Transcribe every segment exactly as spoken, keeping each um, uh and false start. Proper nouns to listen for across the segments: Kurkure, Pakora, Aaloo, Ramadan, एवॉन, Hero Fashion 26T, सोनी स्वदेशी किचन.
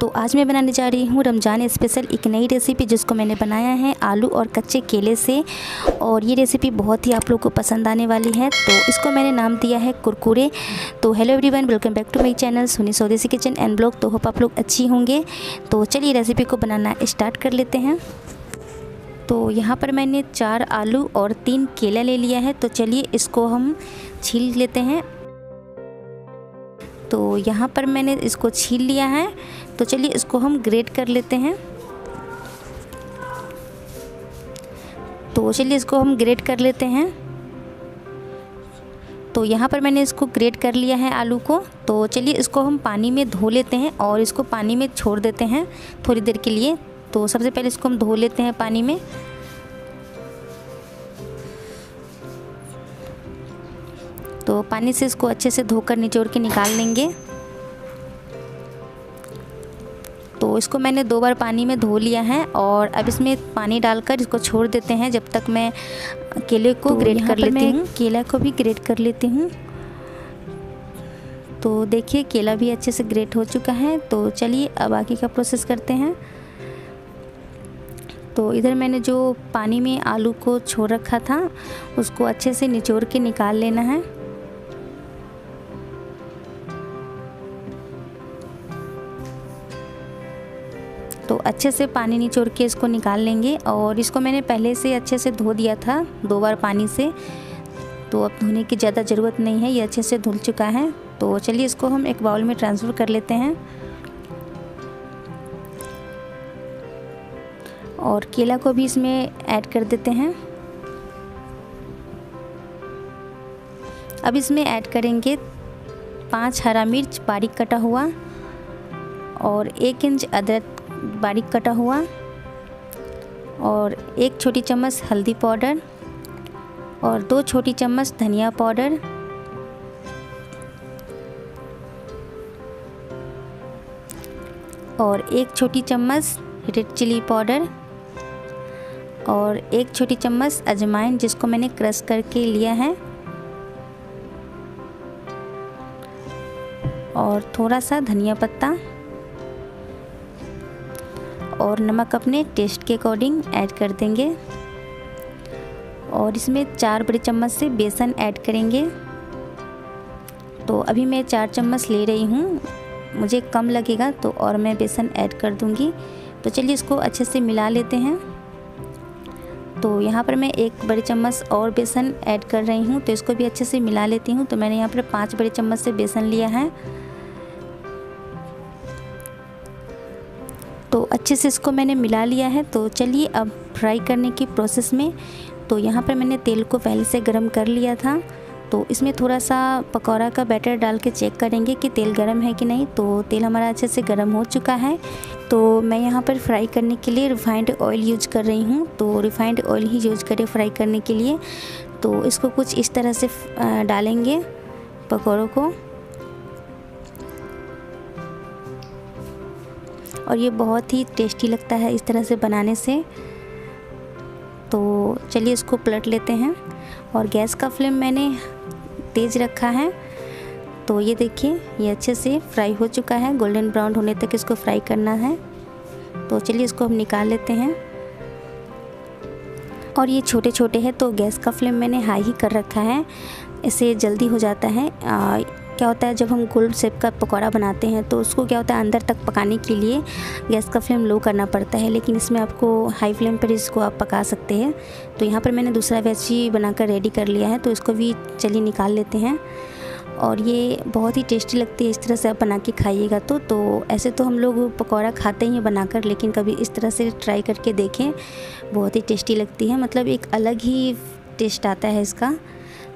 तो आज मैं बनाने जा रही हूँ रमज़ान स्पेशल एक नई रेसिपी जिसको मैंने बनाया है आलू और कच्चे केले से। और ये रेसिपी बहुत ही आप लोगों को पसंद आने वाली है। तो इसको मैंने नाम दिया है कुरकुरे। तो hello everyone, welcome back to my channel सोनी स्वदेशी किचन and blog. तो होप आप लोग अच्छी होंगे। तो चलिए रेसिपी को बनाना स्टार्ट कर लेते हैं। तो यहाँ पर मैंने चार आलू और तीन केला ले लिया है। तो चलिए इसको हम छील लेते हैं। तो यहाँ पर मैंने इसको छील लिया है। तो चलिए इसको हम ग्रेट कर लेते हैं। तो चलिए इसको हम ग्रेट कर लेते हैं। तो यहाँ पर मैंने इसको ग्रेट कर लिया है आलू को। तो चलिए इसको हम पानी में धो लेते हैं और इसको पानी में छोड़ देते हैं थोड़ी देर के लिए। तो सबसे पहले इसको हम धो लेते हैं पानी में। तो पानी से इसको अच्छे से धोकर निचोड़ के निकाल लेंगे। तो इसको मैंने दो बार पानी में धो लिया है और अब इसमें पानी डालकर इसको छोड़ देते हैं जब तक मैं केले को ग्रेट कर लेती हूँ। केला को भी ग्रेट कर लेती हूँ। तो देखिए केला भी अच्छे से ग्रेट हो चुका है। तो चलिए अब आगे का प्रोसेस करते हैं। तो इधर मैंने जो पानी में आलू को छोड़ रखा था उसको अच्छे से निचोड़ के निकाल लेना है। तो अच्छे से पानी निचोड़ के इसको निकाल लेंगे। और इसको मैंने पहले से अच्छे से धो दिया था दो बार पानी से। तो अब धोने की ज़्यादा ज़रूरत नहीं है, ये अच्छे से धुल चुका है। तो चलिए इसको हम एक बाउल में ट्रांसफ़र कर लेते हैं। और केला को भी इसमें ऐड कर देते हैं। अब इसमें ऐड करेंगे पाँच हरा मिर्च बारीक कटा हुआ और एक इंच अदरक बारीक कटा हुआ और एक छोटी चम्मच हल्दी पाउडर और दो छोटी चम्मच धनिया पाउडर। और एक छोटी चम्मच रेड चिली पाउडर और एक छोटी चम्मच अजवाइन जिसको मैंने क्रश करके लिया है। और थोड़ा सा धनिया पत्ता और नमक अपने टेस्ट के अकॉर्डिंग ऐड कर देंगे। और इसमें चार बड़े चम्मच से बेसन ऐड करेंगे। तो अभी मैं चार चम्मच ले रही हूँ, मुझे कम लगेगा तो और मैं बेसन ऐड कर दूँगी। तो चलिए इसको अच्छे से मिला लेते हैं। तो यहाँ पर मैं एक बड़े चम्मच और बेसन ऐड कर रही हूँ। तो इसको भी अच्छे से मिला लेती हूँ। तो मैंने यहाँ पर पाँच बड़े चम्मच से बेसन लिया है। तो अच्छे से इसको मैंने मिला लिया है। तो चलिए अब फ्राई करने की प्रोसेस में। तो यहाँ पर मैंने तेल को पहले से गर्म कर लिया था। तो इसमें थोड़ा सा पकौड़ा का बैटर डाल के चेक करेंगे कि तेल गर्म है कि नहीं। तो तेल हमारा अच्छे से गर्म हो चुका है। तो मैं यहाँ पर फ्राई करने के लिए रिफाइंड ऑयल यूज कर रही हूँ। तो रिफाइंड ऑयल ही यूज करें फ्राई करने के लिए। तो इसको कुछ इस तरह से डालेंगे पकौड़ों को। और ये बहुत ही टेस्टी लगता है इस तरह से बनाने से। तो चलिए इसको पलट लेते हैं। और गैस का फ्लेम मैंने तेज़ रखा है। तो ये देखिए ये अच्छे से फ्राई हो चुका है। गोल्डन ब्राउन होने तक इसको फ्राई करना है। तो चलिए इसको हम निकाल लेते हैं। और ये छोटे छोटे हैं तो गैस का फ्लेम मैंने हाई ही कर रखा है, इससे जल्दी हो जाता है। आ, क्या होता है जब हम गोल शेप का पकौड़ा बनाते हैं तो उसको क्या होता है अंदर तक पकाने के लिए गैस का फ्लेम लो करना पड़ता है, लेकिन इसमें आपको हाई फ्लेम पर इसको आप पका सकते हैं। तो यहाँ पर मैंने दूसरा बैच ही बनाकर रेडी कर लिया है। तो इसको भी चलिए निकाल लेते हैं। और ये बहुत ही टेस्टी लगती है, इस तरह से आप बना के खाइएगा। तो तो ऐसे तो हम लोग पकौड़ा खाते ही हैं बनाकर, लेकिन कभी इस तरह से ट्राई करके देखें, बहुत ही टेस्टी लगती है। मतलब एक अलग ही टेस्ट आता है इसका।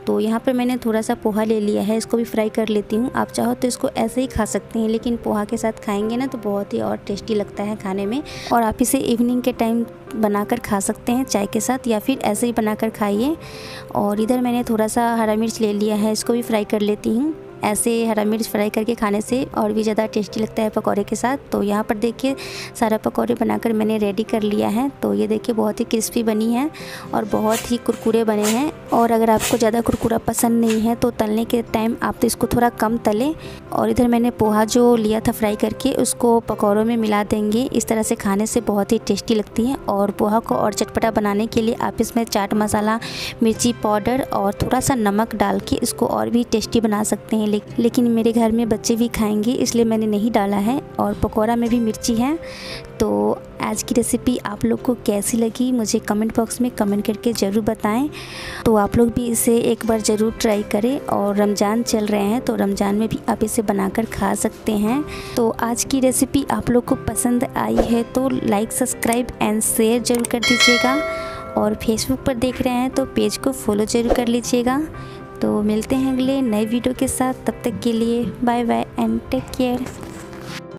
तो यहाँ पर मैंने थोड़ा सा पोहा ले लिया है, इसको भी फ्राई कर लेती हूँ। आप चाहो तो इसको ऐसे ही खा सकते हैं, लेकिन पोहा के साथ खाएंगे ना तो बहुत ही और टेस्टी लगता है खाने में। और आप इसे इवनिंग के टाइम बनाकर खा सकते हैं चाय के साथ, या फिर ऐसे ही बनाकर खाइए। और इधर मैंने थोड़ा सा हरा मिर्च ले लिया है, इसको भी फ्राई कर लेती हूँ। ऐसे हरा मिर्च फ्राई करके खाने से और भी ज़्यादा टेस्टी लगता है पकौड़े के साथ। तो यहाँ पर देखिए सारा पकौड़े बनाकर मैंने रेडी कर लिया है। तो ये देखिए बहुत ही क्रिस्पी बनी है और बहुत ही कुरकुरे बने हैं। और अगर आपको ज़्यादा कुरकुरा पसंद नहीं है तो तलने के टाइम आप तो इसको थोड़ा कम तलें। और इधर मैंने पोहा जो लिया था फ्राई करके उसको पकौड़ों में मिला देंगे। इस तरह से खाने से बहुत ही टेस्टी लगती है। और पोहा को और चटपटा बनाने के लिए आप इसमें चाट मसाला, मिर्ची पाउडर और थोड़ा सा नमक डाल के इसको और भी टेस्टी बना सकते हैं। लेकिन मेरे घर में बच्चे भी खाएंगे इसलिए मैंने नहीं डाला है। और पकौड़ा में भी मिर्ची है। तो आज की रेसिपी आप लोग को कैसी लगी मुझे कमेंट बॉक्स में कमेंट करके ज़रूर बताएं। तो आप लोग भी इसे एक बार ज़रूर ट्राई करें। और रमज़ान चल रहे हैं तो रमज़ान में भी आप इसे बनाकर खा सकते हैं। तो आज की रेसिपी आप लोग को पसंद आई है तो लाइक, सब्सक्राइब एंड शेयर ज़रूर कर दीजिएगा। और फेसबुक पर देख रहे हैं तो पेज को फॉलो ज़रूर कर लीजिएगा। तो मिलते हैं अगले नए वीडियो के साथ, तब तक के लिए bye bye and take care.